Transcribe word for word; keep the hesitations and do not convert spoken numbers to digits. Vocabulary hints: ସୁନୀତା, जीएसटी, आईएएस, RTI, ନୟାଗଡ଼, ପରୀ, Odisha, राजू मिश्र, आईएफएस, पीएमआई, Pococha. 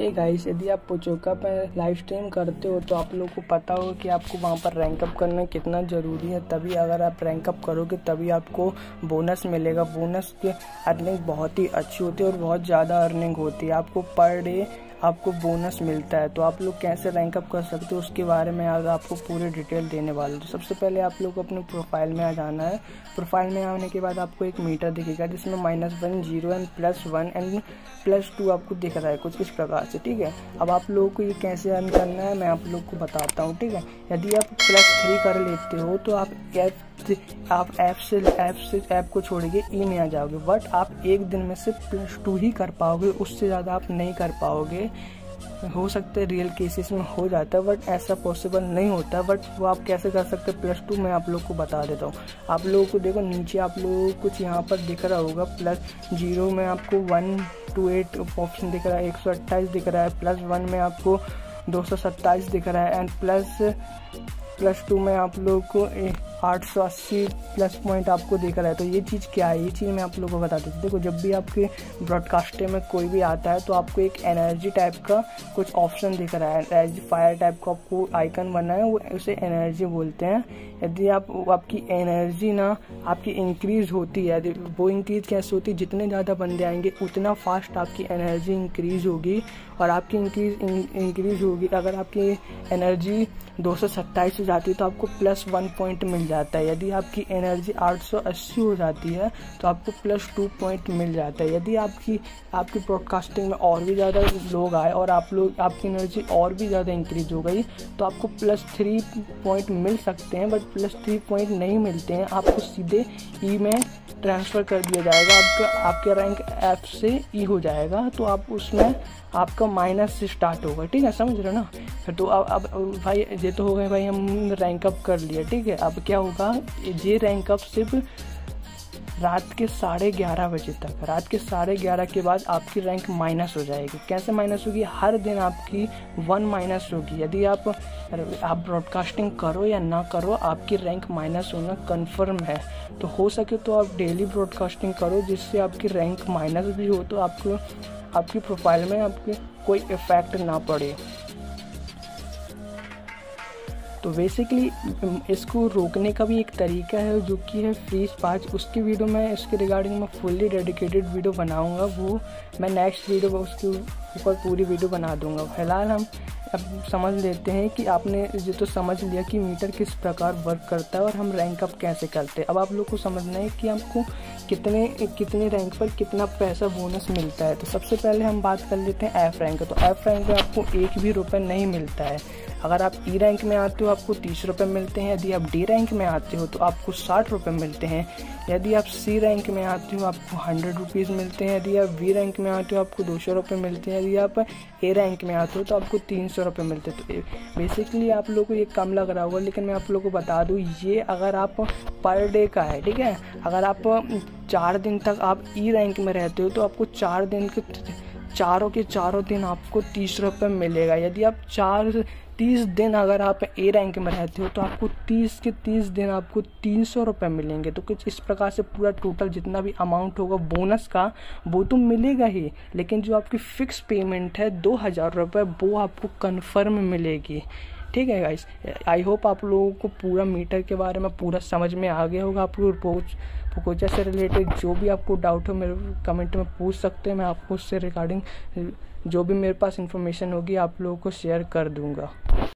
Hey guys, यदि आप पोचोका पर लाइव स्ट्रीम करते हो तो आप लोग को पता हो कि आपको वहाँ पर रैंकअप करना कितना ज़रूरी है। तभी अगर आप रैंकअप करोगे तभी आपको बोनस मिलेगा। बोनस की अर्निंग बहुत ही अच्छी होती है और बहुत ज़्यादा अर्निंग होती है। आपको पर डे आपको बोनस मिलता है। तो आप लोग कैसे रैंकअप कर सकते हो उसके बारे में आज आपको पूरी डिटेल देने वाले हैं। तो सबसे पहले आप लोग को अपने प्रोफाइल में आ जाना है। प्रोफाइल में आने के बाद आपको एक मीटर दिखेगा जिसमें minus one zero and plus one and plus two आपको दिख रहा है कुछ इस प्रकार से, ठीक है। अब आप लोगों को ये कैसे अर्न करना है मैं आप लोग को बताता हूँ, ठीक है। यदि आप प्लस थ्री कर लेते हो तो आप ऐप आप ऐप से ऐप से ऐप को छोड़ के ई में आ जाओगे, बट आप एक दिन में सिर्फ प्लस टू ही कर पाओगे, उससे ज़्यादा आप नहीं कर पाओगे। हो सकता है रियल केसेस में हो जाता है बट ऐसा पॉसिबल नहीं होता। बट वो आप कैसे कर सकते हैं प्लस टू मैं आप लोग को बता देता हूँ। आप लोगों को देखो नीचे आप लोगों को कुछ यहाँ पर दिख रहा होगा, प्लस जीरो में आपको वन टू एट ऑप्शन दिख रहा है, एक सौ अट्ठाईस दिख रहा है, प्लस वन में आपको दो सौ सत्ताईस दिख रहा है, एंड प्लस प्लस टू में आप लोग को आठ सौ अस्सी प्लस पॉइंट आपको देख रहा है। तो ये चीज़ क्या है, ये चीज़ मैं आप लोगों को बता देता हूँ। देखो जब भी आपके ब्रॉडकास्टर में कोई भी आता है तो आपको एक एनर्जी टाइप का कुछ ऑप्शन दिख रहा है, एनर्जी फायर टाइप का आपको आइकन बना है, वो उसे एनर्जी बोलते हैं। यदि आप आपकी एनर्जी ना आपकी इंक्रीज़ होती है, वो इंक्रीज़ कैसे होती है, जितने ज़्यादा बंदे आएंगे उतना फास्ट आपकी एनर्जी इंक्रीज़ होगी। और आपकी इंक्रीज इंक्रीज़ होगी अगर आपकी एनर्जी दो सौ सत्ताईस हो जाती है तो आपको प्लस वन पॉइंट मिल जाता है। यदि आपकी एनर्जी आठ सौ अस्सी हो जाती है तो आपको प्लस टू पॉइंट मिल जाता है। यदि आपकी आपकी ब्रॉडकास्टिंग में और भी ज़्यादा लोग आए और आप लोग आपकी एनर्जी और भी ज़्यादा इंक्रीज हो गई तो आपको प्लस थ्री पॉइंट मिल सकते हैं, बट प्लस थ्री पॉइंट नहीं मिलते हैं, आपको सीधे ई में ट्रांसफ़र कर दिया जाएगा। आपका आपका रैंक ऐप से ई हो जाएगा तो आप उसमें आपका माइनस से स्टार्ट होगा, ठीक है, समझ रहे हो ना। तो अब अब भाई ये तो हो गए भाई हम रैंकअप कर लिए, ठीक है। अब क्या होगा, ये रैंकअप सिर्फ रात के साढ़े ग्यारह बजे तक, रात के साढ़े ग्यारह के बाद आपकी रैंक माइनस हो जाएगी। कैसे माइनस होगी, हर दिन आपकी वन माइनस होगी। यदि आप आप ब्रॉडकास्टिंग करो या ना करो आपकी रैंक माइनस होना कंफर्म है। तो हो सके तो आप डेली ब्रॉडकास्टिंग करो जिससे आपकी रैंक माइनस भी हो तो आपको आपकी प्रोफाइल में आपके कोई इफेक्ट ना पड़े। तो बेसिकली इसको रोकने का भी एक तरीका है जो कि है फ्रीज पास। उसकी वीडियो मैं इसके रिगार्डिंग मैं फुल्ली डेडिकेटेड वीडियो बनाऊंगा, वो मैं नेक्स्ट वीडियो उसके ऊपर पूरी वीडियो बना दूंगा। फिलहाल हम अब समझ लेते हैं कि आपने ये तो समझ लिया कि मीटर किस प्रकार वर्क करता है और हम रैंक अप कैसे करते हैं। अब आप लोग को समझना है कि हमको कितने कितने रैंक पर कितना पैसा बोनस मिलता है। तो सबसे पहले हम बात कर लेते हैं एफ रैंक। तो एफ रैंक में आपको एक भी रुपये नहीं मिलता है। अगर आप ई रैंक में आते हो आपको तीस रुपये मिलते हैं। यदि आप डी रैंक में आते हो तो आपको साठ रुपये मिलते हैं। यदि आप सी रैंक में आते हो आपको हंड्रेड रुपीज़ मिलते हैं। यदि आप वी रैंक में आते हो आपको दो सौ रुपये मिलते हैं। यदि आप ए रैंक में आते हो तो आपको तीन सौ रुपये मिलते हैं। तो बेसिकली आप लोगों को ये कम लग रहा होगा लेकिन मैं आप लोगों को बता दूँ ये अगर आप पर डे का है, ठीक है। अगर आप चार दिन तक आप ई रैंक में रहते हो तो आपको चार दिन के चारों के चारों दिन आपको तीस रुपये मिलेगा। यदि आप चार तीस दिन अगर आप ए रैंक में रहते हो तो आपको तीस के तीस दिन आपको तीन सौ रुपये मिलेंगे। तो कुछ इस प्रकार से पूरा टोटल जितना भी अमाउंट होगा बोनस का वो तो मिलेगा ही, लेकिन जो आपकी फ़िक्स पेमेंट है दो हज़ार रुपये वो आपको कन्फर्म मिलेगी, ठीक है गाइस। आई होप आप लोगों को पूरा मीटर के बारे में पूरा समझ में आ गया होगा। आपको पोकोचा से रिलेटेड जो भी आपको डाउट हो मेरे कमेंट में पूछ सकते हैं, मैं आपको उससे रिगार्डिंग जो भी मेरे पास इन्फॉर्मेशन होगी आप लोगों को शेयर कर दूंगा।